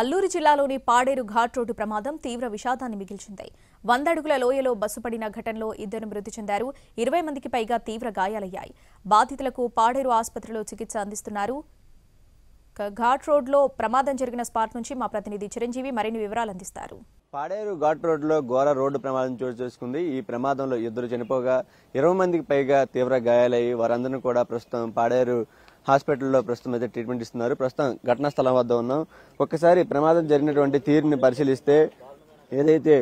అల్లూరు జిల్లాలోని పాడేరు ఘాట్ రోడ్డు ప్రమాదం తీవ్ర విషాదాన్ని మిగిల్చింది. 100 అడుగుల లోయలో బస్సు పడిన ఘటనలో ఇద్దరు మృతి చెందారు. 20 మందికి పైగా తీవ్ర గాయాలయ్యాయి. బాధితులకు పాడేరు ఆసుపత్రిలో చికిత్స అందిస్తున్నారు. ఘాట్ రోడ్లో ప్రమాదం జరిగిన స్పాట్ నుంచి మా ప్రతినిధి చిరంజీవి మరిన్ని వివరాలు అందిస్తారు. పాడేరు ఘాట్ రోడ్లో ఘోర రోడ్డు ప్రమాదం చోటు చేసుకుంది. ఈ ప్రమాదంలో ఇద్దరు చనిపోగా 20 మందికి పైగా తీవ్ర గాయాలయ్యి వారందరినీ కూడా ప్రస్తుతం పాడేరు హాస్పిటల్లో ప్రస్తుతం అయితే ట్రీట్మెంట్ ఇస్తున్నారు. ప్రస్తుతం ఘటనా స్థలం వద్ద ఉన్నాం. ఒక్కసారి ప్రమాదం జరిగినటువంటి తీరుని పరిశీలిస్తే ఏదైతే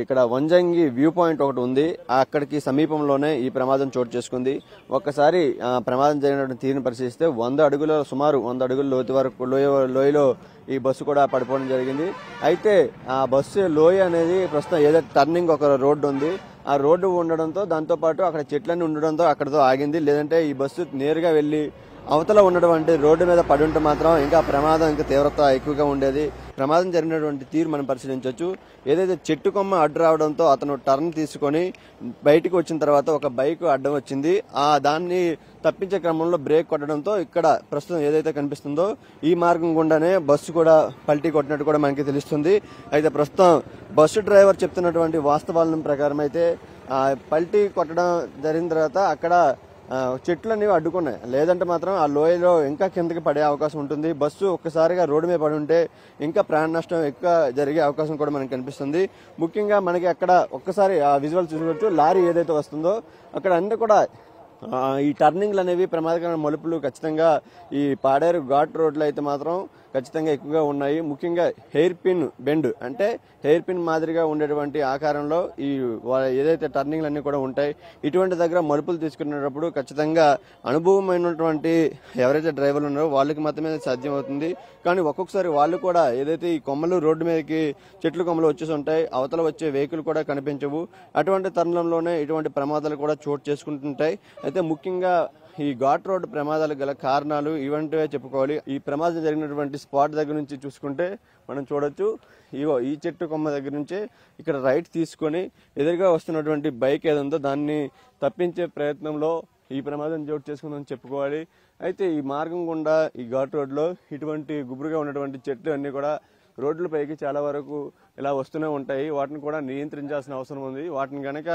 ఇక్కడ వంజంగి వ్యూ పాయింట్ ఒకటి ఉంది, అక్కడికి సమీపంలోనే ఈ ప్రమాదం చోటు చేసుకుంది. ఒక్కసారి ప్రమాదం జరిగినటువంటి తీరుని పరిశీలిస్తే సుమారు వంద అడుగుల లోయలో ఈ బస్సు కూడా పడిపోవడం జరిగింది. అయితే ఆ బస్సు లోయ అనేది ప్రస్తుతం ఏదైతే టర్నింగ్ ఒక రోడ్డు ఉంది, ఆ రోడ్డు ఉండడంతో దాంతోపాటు అక్కడ చెట్లన్నీ ఉండడంతో అక్కడతో ఆగింది. లేదంటే ఈ బస్సు నేరుగా వెళ్ళి అవతల ఉన్నటువంటి రోడ్డు మీద పడి ఉంటే మాత్రం ఇంకా ప్రమాదం ఇంకా తీవ్రత ఎక్కువగా ఉండేది. ప్రమాదం జరిగినటువంటి తీరు మనం పరిశీలించవచ్చు. ఏదైతే చెట్టు కొమ్మ అడ్డు రావడంతో అతను టర్న్ తీసుకొని బయటకు వచ్చిన తర్వాత ఒక బైక్ అడ్డం వచ్చింది. ఆ దాన్ని తప్పించే క్రమంలో బ్రేక్ కొట్టడంతో ఇక్కడ ప్రస్తుతం ఏదైతే కనిపిస్తుందో ఈ మార్గం గుండానే బస్సు కూడా పల్టీ కొట్టినట్టు కూడా మనకి తెలుస్తుంది. అయితే ప్రస్తుతం బస్సు డ్రైవర్ చెప్తున్నటువంటి వాస్తవాల ప్రకారం అయితే పల్టీ కొట్టడం జరిగిన తర్వాత అక్కడ చెట్లు అనేవి అడ్డుకున్నాయి. లేదంటే మాత్రం ఆ లోయలో ఇంకా కిందకి పడే అవకాశం ఉంటుంది. బస్సు ఒక్కసారిగా రోడ్డు మీద పడి ఉంటే ఇంకా ప్రాణ నష్టం ఎక్కువ జరిగే అవకాశం కూడా మనకు కనిపిస్తుంది. ముఖ్యంగా మనకి అక్కడ ఒక్కసారి ఆ విజువల్ చూసుకోవచ్చు. లారీ ఏదైతే వస్తుందో అక్కడ అన్నీ కూడా ఈ టర్నింగ్లు అనేవి ప్రమాదకరమైన మలుపులు ఖచ్చితంగా ఈ పాడేరు ఘాట్ రోడ్లు అయితే మాత్రం ఖచ్చితంగా ఎక్కువగా ఉన్నాయి. ముఖ్యంగా హెయిర్ పిన్ బెండ్ అంటే హెయిర్ పిన్ మాదిరిగా ఉండేటువంటి ఆకారంలో ఈ ఏదైతే టర్నింగ్లు అన్నీ కూడా ఉంటాయి. ఇటువంటి దగ్గర మలుపులు తీసుకునేటప్పుడు ఖచ్చితంగా అనుభవమైనటువంటి ఎవరైతే డ్రైవర్లు ఉన్నారో వాళ్ళకి మాత్రమే సాధ్యం అవుతుంది. కానీ ఒక్కొక్కసారి వాళ్ళు కూడా ఏదైతే ఈ కొమ్మలు రోడ్డు మీదకి చెట్లు కొమ్మలు వచ్చేసి ఉంటాయి, అవతల వచ్చే వెహికల్ కూడా కనిపించవు. అటువంటి తరుణంలోనే ఇటువంటి ప్రమాదాలు కూడా చోటు చేసుకుంటుంటాయి. అయితే ముఖ్యంగా ఈ ఘాట్ రోడ్డు ప్రమాదాలు గల కారణాలు ఇవంటివే చెప్పుకోవాలి. ఈ ప్రమాదం జరిగినటువంటి స్పాట్ దగ్గర నుంచి చూసుకుంటే మనం చూడొచ్చు. ఇగో ఈ చెట్టు కొమ్మ దగ్గర నుంచి ఇక్కడ రైట్ తీసుకొని ఎదురుగా వస్తున్నటువంటి బైక్ ఏదో దాన్ని తప్పించే ప్రయత్నంలో ఈ ప్రమాదం చోటు చేసుకుందని చెప్పుకోవాలి. అయితే ఈ మార్గం గుండా ఈ ఘాట్ రోడ్లో ఇటువంటి గుబురుగా ఉన్నటువంటి చెట్లు అన్నీ కూడా రోడ్లపైకి చాలా వరకు ఇలా వస్తూనే ఉంటాయి. వాటిని కూడా నియంత్రించాల్సిన అవసరం ఉంది. వాటిని కనుక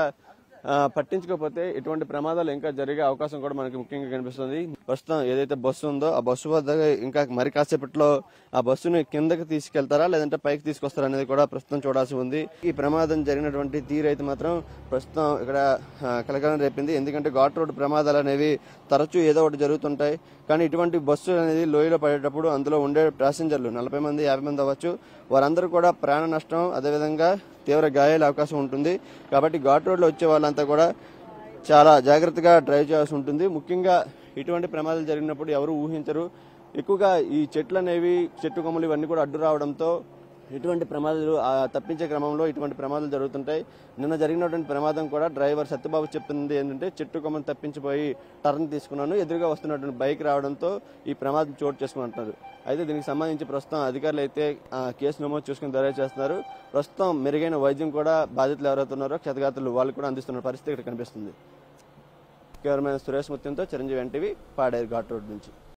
పట్టించుకోకపోతే ఎటువంటి ప్రమాదాలు ఇంకా జరిగే అవకాశం కూడా మనకి ముఖ్యంగా కనిపిస్తుంది. ప్రస్తుతం ఏదైతే బస్సు ఉందో ఆ బస్సు వద్ద ఇంకా మరి కాసేపట్లో ఆ బస్సుని కిందకి తీసుకెళ్తారా లేదంటే పైకి తీసుకొస్తారా అనేది కూడా ప్రస్తుతం చూడాల్సి ఉంది. ఈ ప్రమాదం జరిగినటువంటి తీరు అయితే మాత్రం ప్రస్తుతం ఇక్కడ కలకలం రేపింది. ఎందుకంటే ఘాట్ రోడ్డు ప్రమాదాలు అనేవి తరచూ ఏదో ఒకటి జరుగుతుంటాయి. కానీ ఇటువంటి బస్సు అనేది లోయలో పడేటప్పుడు అందులో ఉండే ప్యాసింజర్లు 40 మంది 50 మంది అవ్వచ్చు, వారందరూ కూడా ప్రాణ నష్టం అదేవిధంగా తీవ్ర గాయాల అవకాశం ఉంటుంది. కాబట్టి ఘాట్ రోడ్లో వచ్చే వాళ్ళంతా కూడా చాలా జాగ్రత్తగా డ్రైవ్ చేయాల్సి ఉంటుంది. ముఖ్యంగా ఇటువంటి ప్రమాదాలు జరిగినప్పుడు ఎవరు ఊహించరు. ఎక్కువగా ఈ చెట్లు అనేవి చెట్టు కొమ్మలు ఇవన్నీ కూడా అడ్డు రావడంతో ఇటువంటి ప్రమాదాలు తప్పించే క్రమంలో ఇటువంటి ప్రమాదాలు జరుగుతుంటాయి. నిన్న జరిగినటువంటి ప్రమాదం కూడా డ్రైవర్ సత్యబాబు చెప్పింది ఏంటంటే చెట్టు కొమ్మను తప్పించిపోయి టర్న్ తీసుకున్నాను, ఎదురుగా వస్తున్నటువంటి బైక్ రావడంతో ఈ ప్రమాదం చోటు చేసుకుంటున్నారు. అయితే దీనికి సంబంధించి ప్రస్తుతం అధికారులు అయితే కేసు నమోదు చేసుకుని దర్యాప్తు చేస్తున్నారు. ప్రస్తుతం మెరుగైన వైద్యం కూడా బాధితులు ఎవరైతే ఉన్నారో క్షతగాత్రులు వాళ్ళు కూడా అందిస్తున్న పరిస్థితి ఇక్కడ కనిపిస్తుంది. కెమెరామెన్ సురేష్ ముత్యంతో చిరంజీవి NTV, పాడేరు ఘాట్ రోడ్ నుంచి.